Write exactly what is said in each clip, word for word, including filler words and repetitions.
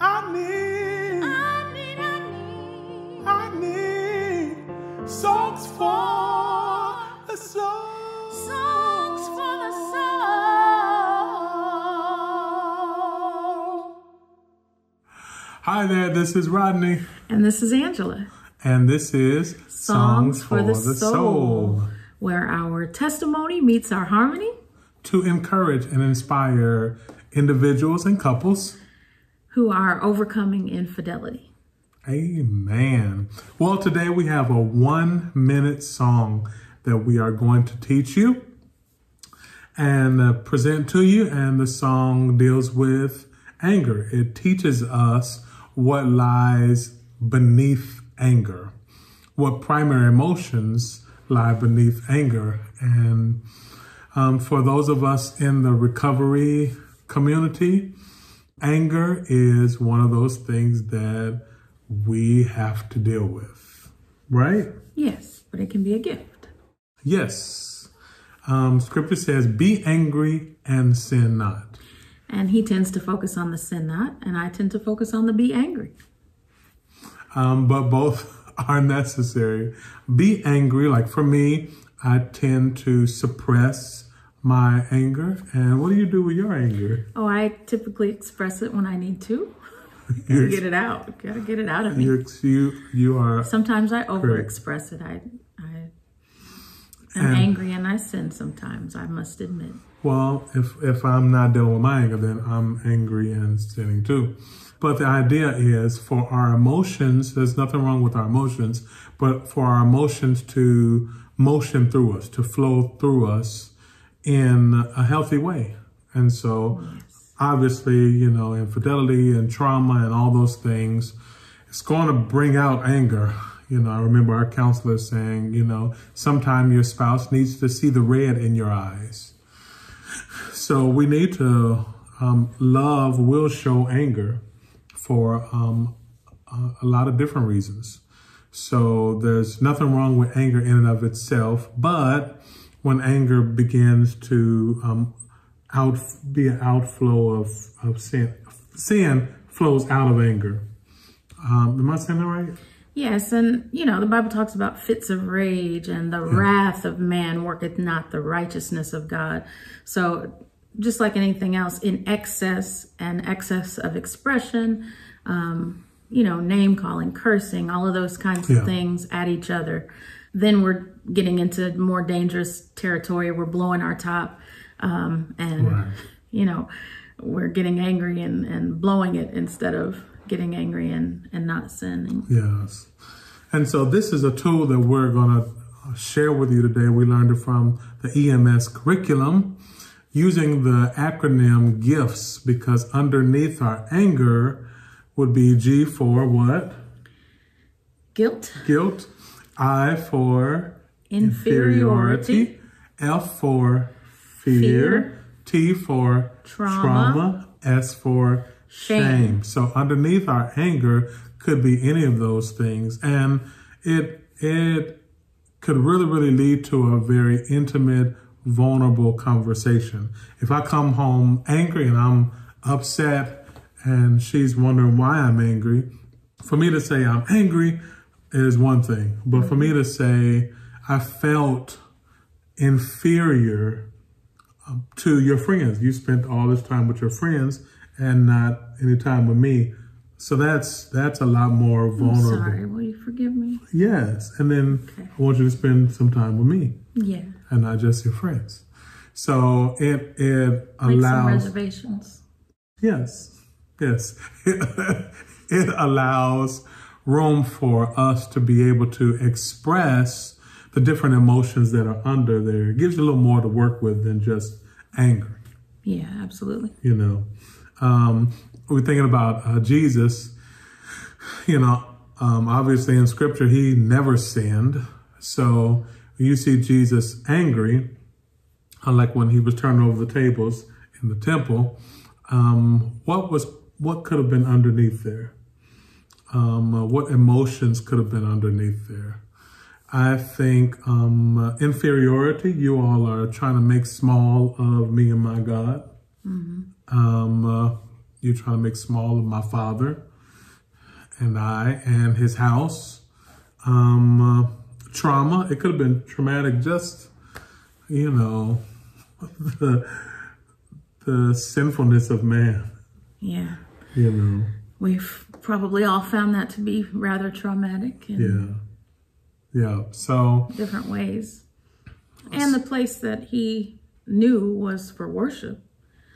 I need, I need, I need, I need songs for the soul. Songs for the soul. Hi there, this is Rodney. And this is Angela. And this is Songs, Songs for, for the, the soul, soul, where our testimony meets our harmony to encourage and inspire individuals and couples who are overcoming infidelity. Amen. Well, today we have a one minute song that we are going to teach you and uh, present to you. And the song deals with anger. It teaches us what lies beneath anger, what primary emotions lie beneath anger. And um, for those of us in the recovery community, anger is one of those things that we have to deal with, right? Yes, but it can be a gift. Yes. Um, scripture says, be angry and sin not. And he tends to focus on the sin not, and I tend to focus on the be angry. Um, but both are necessary. Be angry. Like for me, I tend to suppress my anger. And what do you do with your anger? Oh, I typically express it when I need to. You get it out. You gotta get it out of me. You, you are. Sometimes I overexpress it. I, I am and, angry and I sin sometimes, I must admit. Well, if, if I'm not dealing with my anger, then I'm angry and sinning too. But the idea is for our emotions, there's nothing wrong with our emotions, but for our emotions to motion through us, to flow through us, in a healthy way. And so yes. Obviously, you know, infidelity and trauma and all those things, it's going to bring out anger. You know, I remember our counselor saying, you know, sometime your spouse needs to see the red in your eyes. So we need to, um, love will show anger for um, a lot of different reasons. So there's nothing wrong with anger in and of itself, but when anger begins to um, out, be an outflow of, of sin. Sin flows out of anger. Um, am I saying that right? Yes, and you know, the Bible talks about fits of rage and the yeah. wrath of man worketh not the righteousness of God. So just like anything else, in excess and excess of expression, um, you know, name calling, cursing, all of those kinds yeah. of things at each other. Then we're getting into more dangerous territory. We're blowing our top um, and, right. you know, we're getting angry and, and blowing it instead of getting angry and, and not sinning. Yes. And so this is a tool that we're going to share with you today. We learned it from the E M S curriculum using the acronym GIFTS, because underneath our anger would be G for what? Guilt. Guilt. I for inferiority, inferiority, F for fear, fear, T for trauma, trauma, S for shame. shame. So underneath our anger could be any of those things. And it, it could really, really lead to a very intimate, vulnerable conversation. If I come home angry and I'm upset and she's wondering why I'm angry, for me to say I'm angry is one thing, but for me to say I felt inferior um, to your friends. You spent all this time with your friends and not any time with me. So that's that's a lot more vulnerable. I'm sorry, will you forgive me? Yes, and then okay. I want you to spend some time with me. Yeah, and not just your friends. So it it Make allows some reservations. Yes, yes, it, it allows room for us to be able to express the different emotions that are under there. It gives you a little more to work with than just anger. Yeah, absolutely. You know, um, we're thinking about uh, Jesus, you know, um, obviously in scripture, he never sinned. So you see Jesus angry, like when he was turning over the tables in the temple. Um, what was, what could have been underneath there? Um, uh, what emotions could have been underneath there? I think um, uh, inferiority. You all are trying to make small of me and my God. Mm-hmm. um, uh, You're trying to make small of my father and I and his house. Um, uh, trauma. It could have been traumatic. Just, you know, the the sinfulness of man. Yeah. You know. We've probably all found that to be rather traumatic. In yeah. Yeah. So. Different ways. And the place that he knew was for worship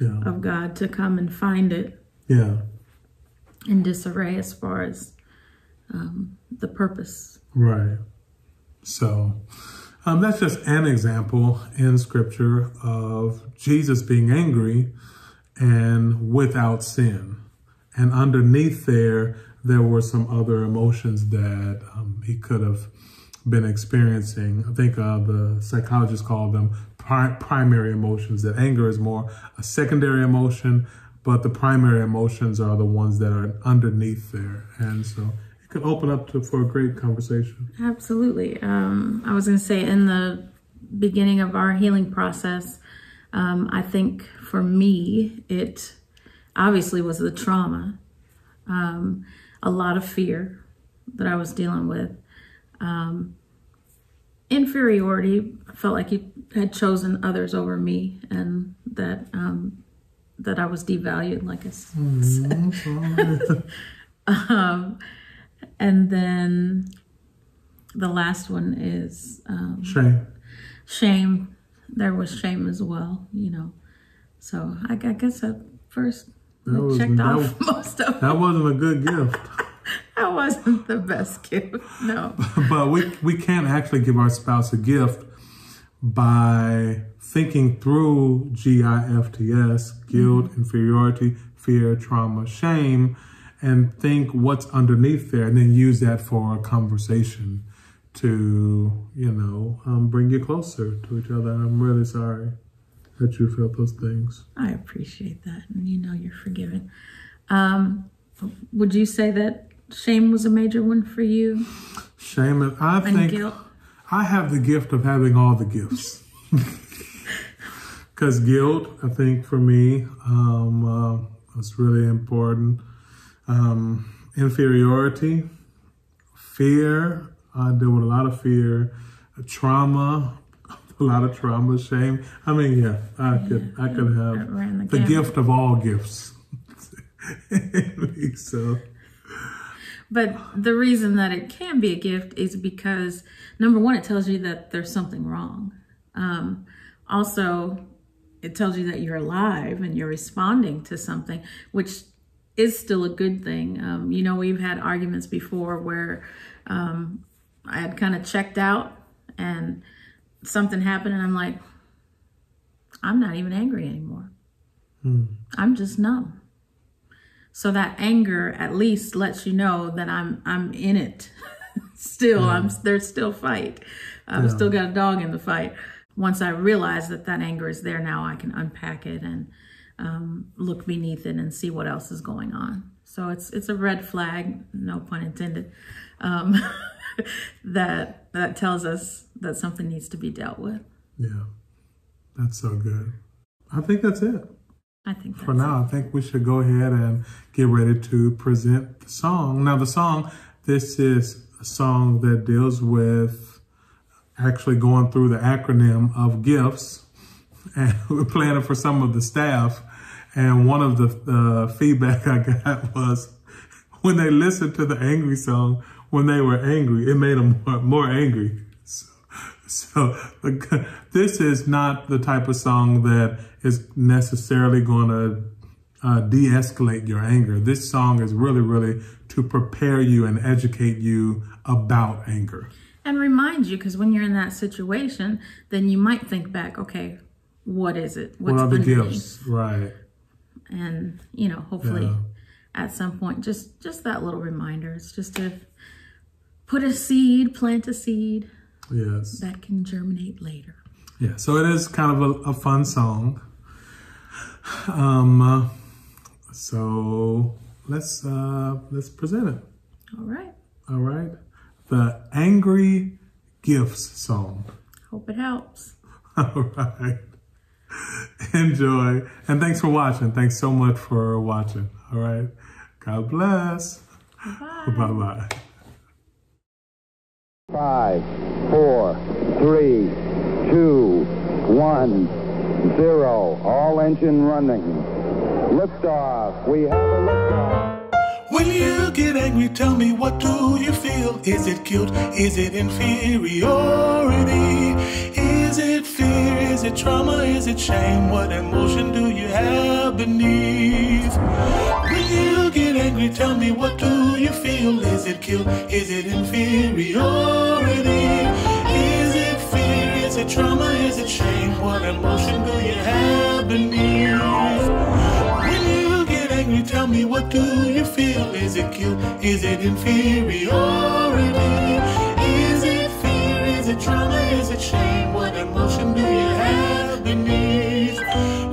yeah. of God, to come and find it. Yeah. In disarray as far as um, the purpose. Right. So um, that's just an example in Scripture of Jesus being angry and without sin. And underneath there, there were some other emotions that um, he could have been experiencing. I think uh, the psychologists call them pri primary emotions, that anger is more a secondary emotion, but the primary emotions are the ones that are underneath there. And so it could open up to, for a great conversation. Absolutely. Um, I was going to say, in the beginning of our healing process, um, I think for me, it obviously was the trauma, um, a lot of fear that I was dealing with. Um, inferiority. I felt like he had chosen others over me, and that um, that I was devalued, like I said. um, and then the last one is um, shame. Shame. There was shame as well, you know. So I, I guess I first was, checked off was, most of them. That wasn't a good gift. That wasn't the best gift, no. But we, we can actually give our spouse a gift by thinking through G I F T S, guilt, mm-hmm. inferiority, fear, trauma, shame, and think what's underneath there, and then use that for a conversation to, you know, um, bring you closer to each other. I'm really sorry that you felt those things. I appreciate that, and you know you're forgiven. Um, would you say that shame was a major one for you? Shame, I and think guilt? I have the gift of having all the gifts. Because guilt, I think for me, um, uh, was really important. Um, inferiority, fear. I deal with a lot of fear, trauma, a lot of trauma, shame. I mean, yeah, I yeah, could, I could have the, the gift of all gifts. So. But the reason that it can be a gift is because, number one, it tells you that there's something wrong. Um, also, it tells you that you're alive and you're responding to something, which is still a good thing. Um, you know, we've had arguments before where um, I had kind of checked out and something happened and I'm like, I'm not even angry anymore. Hmm. I'm just numb. So that anger at least lets you know that I'm I'm in it still. Yeah. I'm there's still fight. I've yeah. still got a dog in the fight. Once I realize that that anger is there, now I can unpack it and um, look beneath it and see what else is going on. So it's it's a red flag, no pun intended, um, that that tells us that something needs to be dealt with. Yeah, that's so good. I think that's it. I think for now, it. I think we should go ahead and get ready to present the song. Now, the song, this is a song that deals with actually going through the acronym of gifts, and we're planning for some of the staff. And one of the uh, feedback I got was when they listened to the angry song, when they were angry, it made them more, more angry. So, so the, this is not the type of song that is necessarily going to uh, de-escalate your anger. This song is really, really to prepare you and educate you about anger. And remind you, because when you're in that situation, then you might think back, okay, what is it? What's what are the gifts? Right. And, you know, hopefully yeah. at some point, just, just that little reminder. It's just to put a seed, plant a seed. Yes. That can germinate later. Yeah, so it is kind of a, a fun song. Um, uh, so let's uh, let's present it. All right. All right. The Angry Gifts song. Hope it helps. All right. Enjoy. And thanks for watching. Thanks so much for watching. All right. God bless. Bye-bye. Five, four, three, two, one, zero. All engine running. Liftoff. We have a liftoff. When you get angry, tell me, what do you feel? Is it guilt? Is it inferiority? Is it fear? Is it trauma? Is it shame? What emotion do you have beneath? When you get angry, tell me, what do you feel? Is it guilt? Is it inferiority? Is it fear? Is it trauma? Is it shame? What emotion do you have beneath? When you get angry, tell me, what do you feel? Is it guilt? Is it inferiority? Is it fear? Is it trauma? Is it shame? What emotion do you have beneath?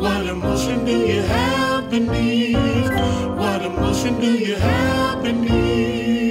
What emotion do you have beneath? What emotion do you have beneath?